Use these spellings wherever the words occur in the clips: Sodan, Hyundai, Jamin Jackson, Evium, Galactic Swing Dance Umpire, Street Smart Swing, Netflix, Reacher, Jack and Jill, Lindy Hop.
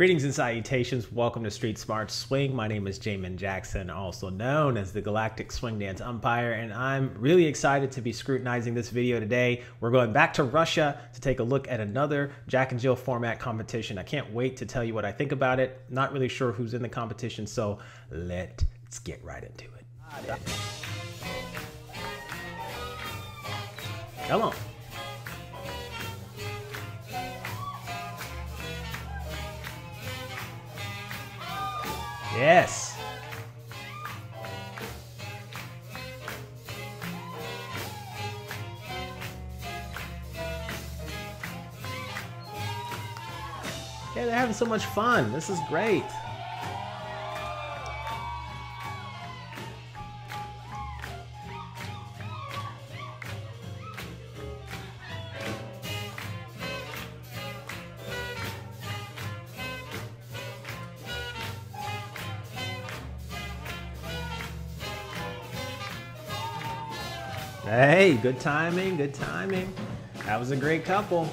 Greetings and salutations. Welcome to Street Smart Swing. My name is Jamin Jackson, also known as the Galactic Swing Dance Umpire, and I'm really excited to be scrutinizing this video today. We're going back to Russia to take a look at another Jack and Jill format competition. I can't wait to tell you what I think about it. Not really sure who's in the competition, so let's get right into it. Come on. Yes. Yeah, they're having so much fun. This is great. Hey, good timing, good timing. That was a great couple. All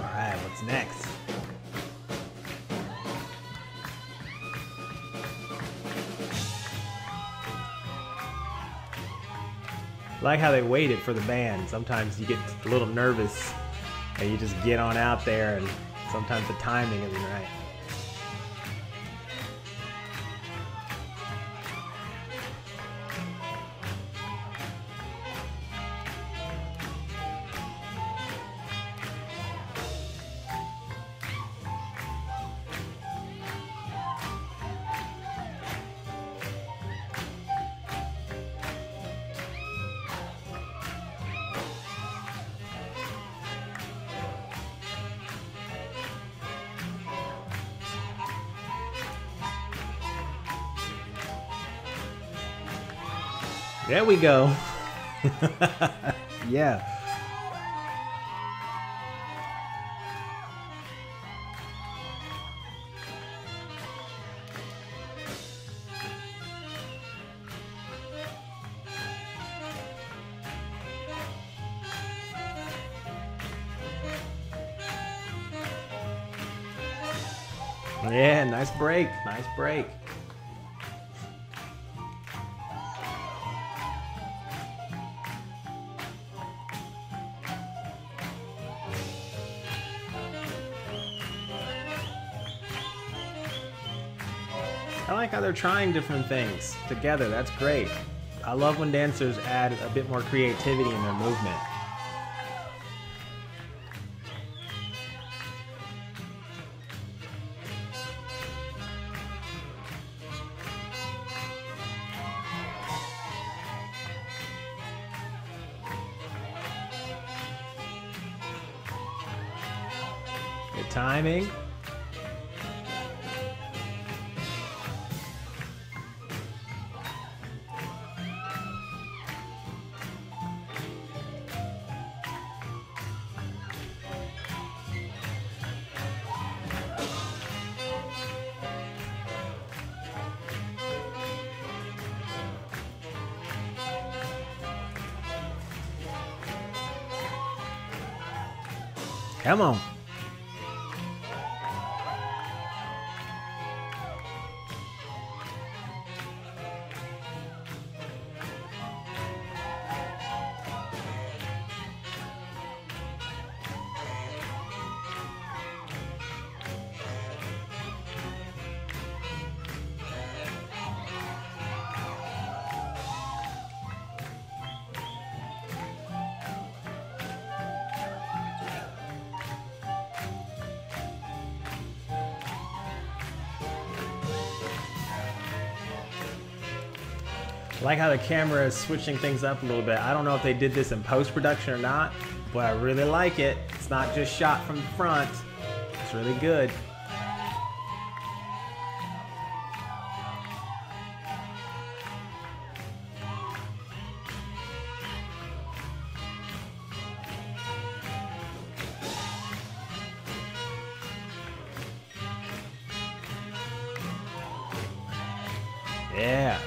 right, what's next? I like how they waited for the band. Sometimes you get a little nervous and you just get on out there, and sometimes the timing isn't right. There we go. Yeah. Yeah, nice break. Nice break. I like how they're trying different things together. That's great. I love when dancers add a bit more creativity in their movement. Good timing. Come on. I like how the camera is switching things up a little bit. I don't know if they did this in post-production or not, but I really like it. It's not just shot from the front. It's really good. Yeah.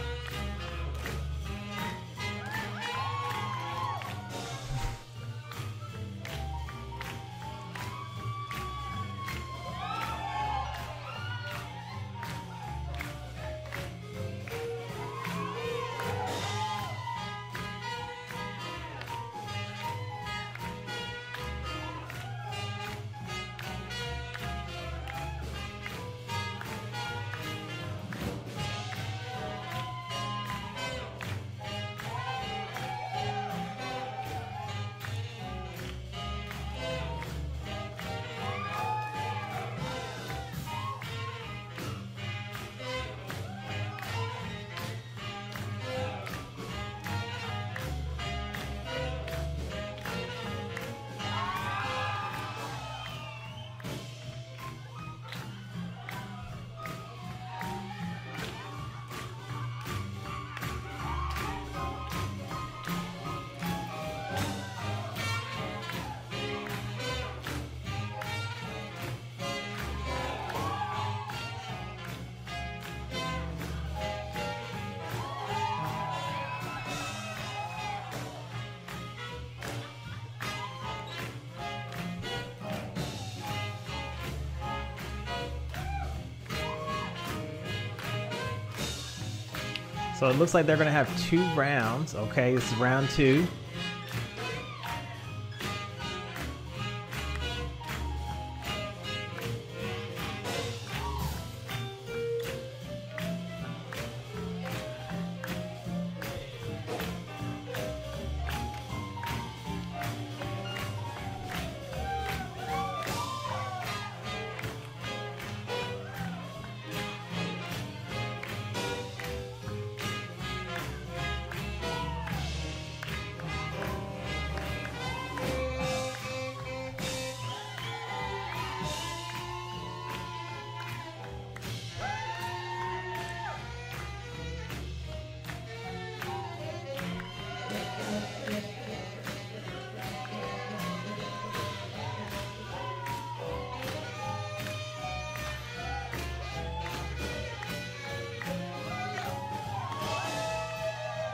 So it looks like they're gonna have 2 rounds. Okay, this is round 2.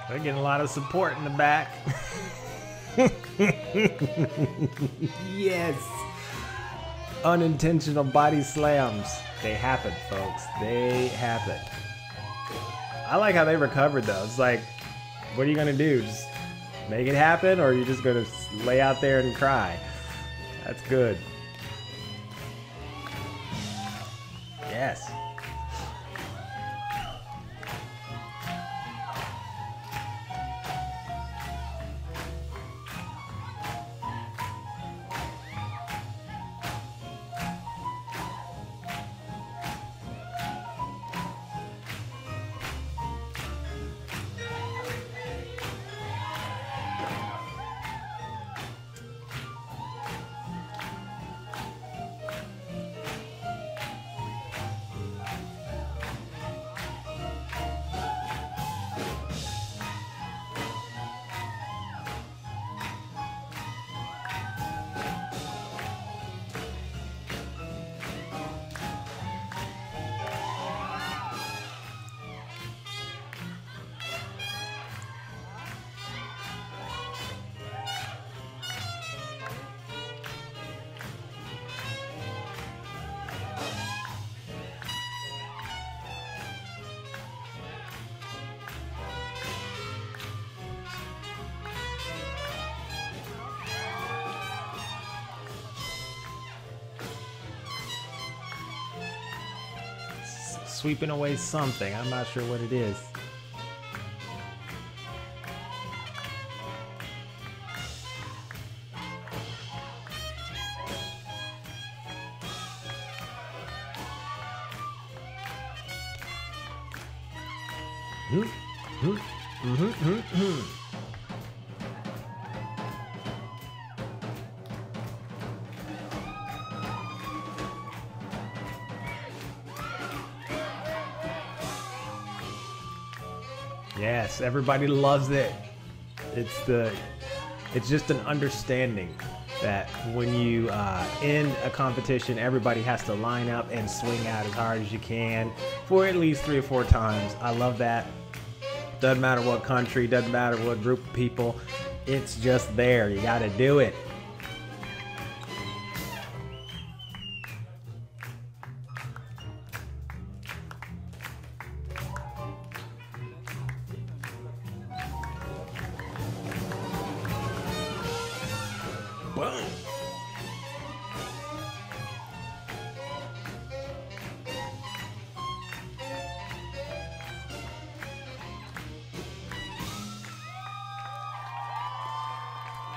They're getting a lot of support in the back. Yes! Unintentional body slams. They happen, folks. They happen. I like how they recovered, though. It's like, what are you gonna do? Just make it happen, or are you just gonna lay out there and cry? That's good. Yes. Sweeping away something. I'm not sure what it is. Yes, everybody loves it. It's just an understanding that when you end a competition, everybody has to line up and swing out as hard as you can for at least 3 or 4 times. I love that. Doesn't matter what country, doesn't matter what group of people, it's just there. You gotta do it.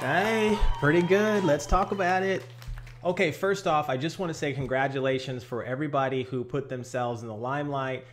Hey, pretty good. Let's talk about it. Okay, first off, I just want to say congratulations for everybody who put themselves in the limelight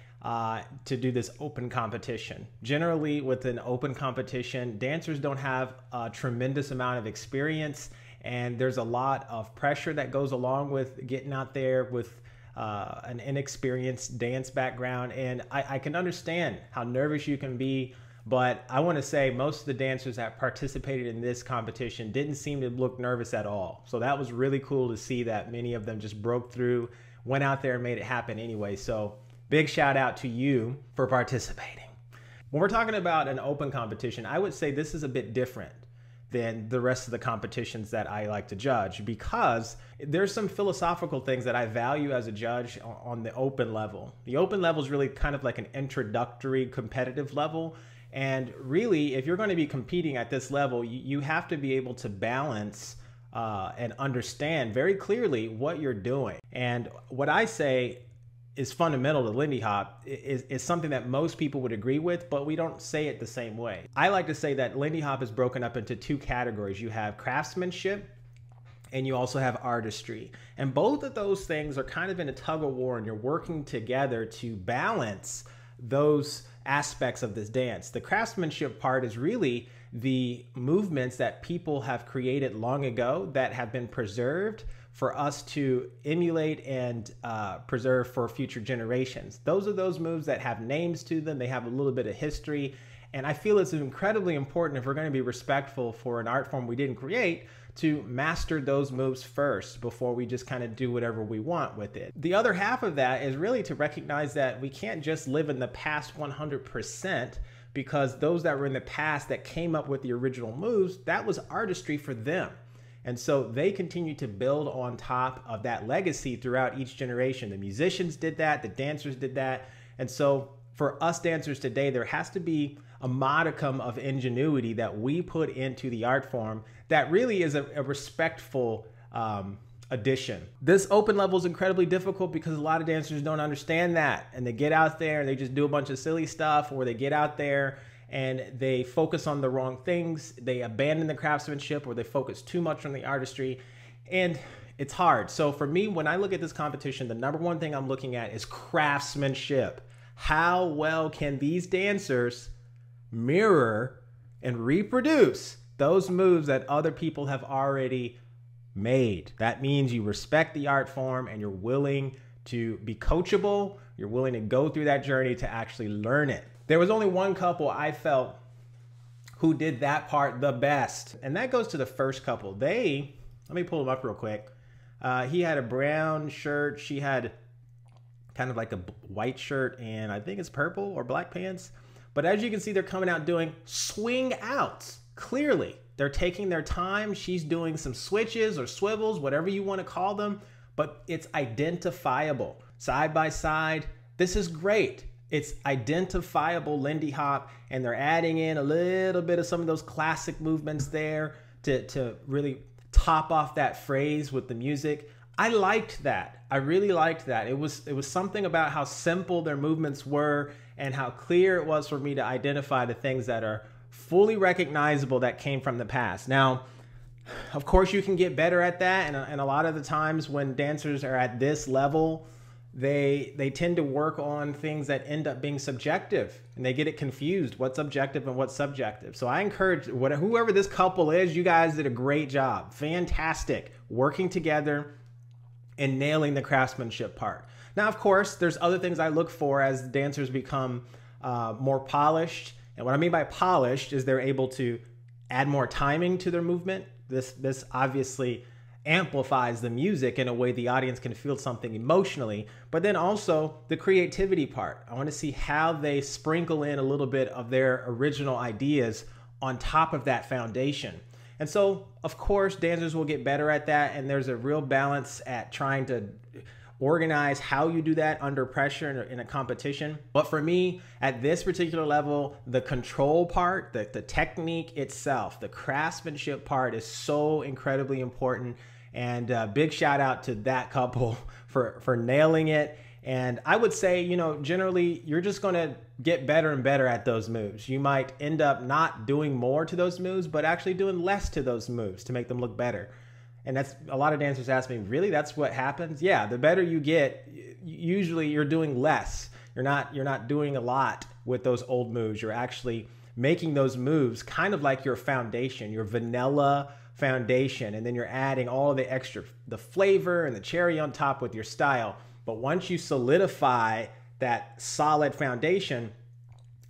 to do this open competition. Generally, with an open competition, dancers don't have a tremendous amount of experience, and there's a lot of pressure that goes along with getting out there with an inexperienced dance background. And I can understand how nervous you can be. But I want to say most of the dancers that participated in this competition didn't seem to look nervous at all. So that was really cool to see that many of them just broke through, went out there and made it happen anyway. So big shout out to you for participating. When we're talking about an open competition, I would say this is a bit different. than the rest of the competitions that I like to judge, because there's some philosophical things that I value as a judge on the open level. The open level is really kind of like an introductory competitive level. And really, if you're going to be competing at this level, you have to be able to balance and understand very clearly what you're doing. And what I say is fundamental to Lindy Hop is something that most people would agree with, but we don't say it the same way. I like to say that Lindy Hop is broken up into two categories. You have craftsmanship and you also have artistry. And both of those things are kind of in a tug of war, and you're working together to balance those aspects of this dance. The craftsmanship part is really the movements that people have created long ago that have been preserved for us to emulate and preserve for future generations. Those are those moves that have names to them. They have a little bit of history. And I feel it's incredibly important, if we're going to be respectful for an art form we didn't create, to master those moves first before we just kind of do whatever we want with it. The other half of that is really to recognize that we can't just live in the past 100%, because those that were in the past that came up with the original moves, that was artistry for them. And so they continue to build on top of that legacy throughout each generation. The musicians did that, the dancers did that. And so for us dancers today, there has to be a modicum of ingenuity that we put into the art form that really is a respectful addition. This open level is incredibly difficult because a lot of dancers don't understand that, and they get out there and they just do a bunch of silly stuff, or they get out there and they focus on the wrong things. They abandon the craftsmanship, or they focus too much on the artistry, and it's hard. So for me, when I look at this competition, the number one thing I'm looking at is craftsmanship. How well can these dancers mirror and reproduce those moves that other people have already made? That means you respect the art form and you're willing to be coachable. You're willing to go through that journey to actually learn it. There was only one couple I felt who did that part the best, and that goes to the first couple. Let me pull them up real quick. He had a brown shirt. She had kind of like a white shirt, and I think it's purple or black pants. But as you can see, they're coming out doing swing outs. Clearly, they're taking their time. She's doing some switches or swivels, whatever you want to call them, but it's identifiable. Side by side, this is great. It's identifiable Lindy Hop, and they're adding in a little bit of some of those classic movements there to really top off that phrase with the music. I liked that. I really liked that. It was something about how simple their movements were and how clear it was for me to identify the things that are fully recognizable that came from the past. Now, of course, you can get better at that, and a lot of the times when dancers are at this level, they tend to work on things that end up being subjective, and they get it confused, what's objective and what's subjective. So I encourage whoever this couple is, you guys did a great job. Fantastic, working together and nailing the craftsmanship part. Now, of course, there's other things I look for as dancers become more polished. And what I mean by polished is they're able to add more timing to their movement. This obviously amplifies the music in a way the audience can feel something emotionally, but then also the creativity part. I want to see how they sprinkle in a little bit of their original ideas on top of that foundation. And so, of course, dancers will get better at that, and there's a real balance at trying to organize how you do that under pressure in a competition. But for me, at this particular level, the control part, the technique itself, the craftsmanship part is so incredibly important. And big shout out to that couple for nailing it. And I would say, you know, generally, you're just going to get better and better at those moves. You might end up not doing more to those moves, but actually doing less to those moves to make them look better. And that's, a lot of dancers ask me, really, that's what happens? Yeah, the better you get, usually you're doing less. You're not doing a lot with those old moves. You're actually making those moves kind of like your foundation, your vanilla foundation. And then you're adding all the extra, the flavor and the cherry on top with your style. But once you solidify that solid foundation,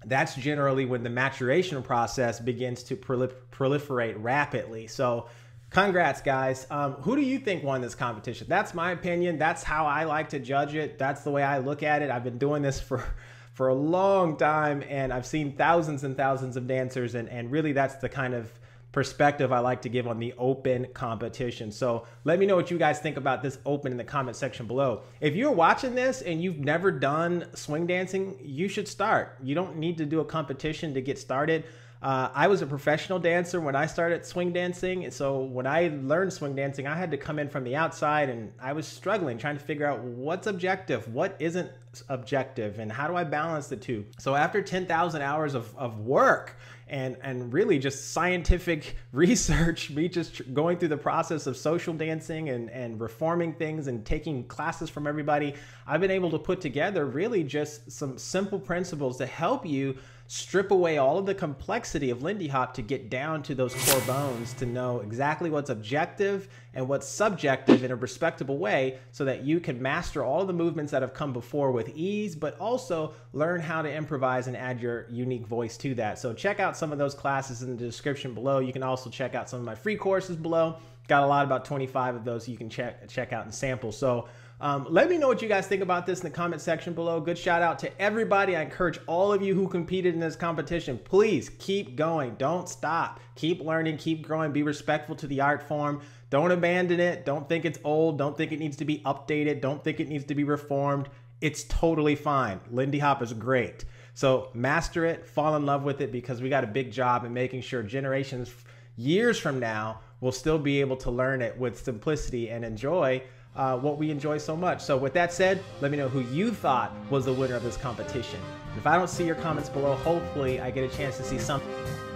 that's generally when the maturation process begins to proliferate rapidly. So congrats, guys. Who do you think won this competition? That's my opinion. That's how I like to judge it. That's the way I look at it. I've been doing this for a long time, and I've seen thousands and thousands of dancers, and really that's the kind of perspective I like to give on the open competition. So let me know what you guys think about this open in the comment section below. If you're watching this and you've never done swing dancing, you should start. You don't need to do a competition to get started. I was a professional dancer when I started swing dancing. And so when I learned swing dancing, I had to come in from the outside, and I was struggling trying to figure out what's objective, what isn't objective, and how do I balance the two? So after 10,000 hours of work and really just scientific research, me just going through the process of social dancing and reforming things and taking classes from everybody, I've been able to put together really just some simple principles to help you strip away all of the complexity of Lindy Hop to get down to those core bones, to know exactly what's objective and what's subjective in a respectable way, so that you can master all the movements that have come before with ease, but also learn how to improvise and add your unique voice to that. So check out some of those classes in the description below. You can also check out some of my free courses below. Got a lot, about 25 of those you can check out and sample. So let me know what you guys think about this in the comment section below. Good shout out to everybody. I encourage all of you who competed in this competition, please keep going. Don't stop. Keep learning, keep growing. Be respectful to the art form. Don't abandon it. Don't think it's old. Don't think it needs to be updated. Don't think it needs to be reformed. It's totally fine. Lindy Hop is great. So master it, fall in love with it, because we got a big job in making sure generations years from now will still be able to learn it with simplicity and enjoy what we enjoy so much. So with that said, let me know who you thought was the winner of this competition. And if I don't see your comments below, hopefully I get a chance to see something.